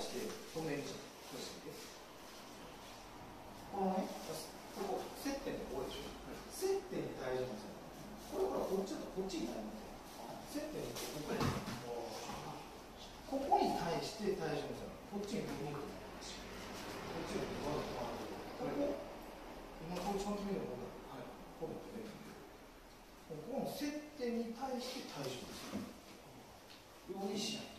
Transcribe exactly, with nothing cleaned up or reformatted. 対して止めるじゃん、どうしてこのね、ここ接点ってこうでしょ、接点に対してなんですよ。これほら、こっちだとこっちに対して接点ってここにここに対して対してなんですよ。こっちに動くんですよ。こっちに動くんですよ。ここ、今こっちの決めるのはここだってね。ここの接点に対して対してなんですよ。動きしない。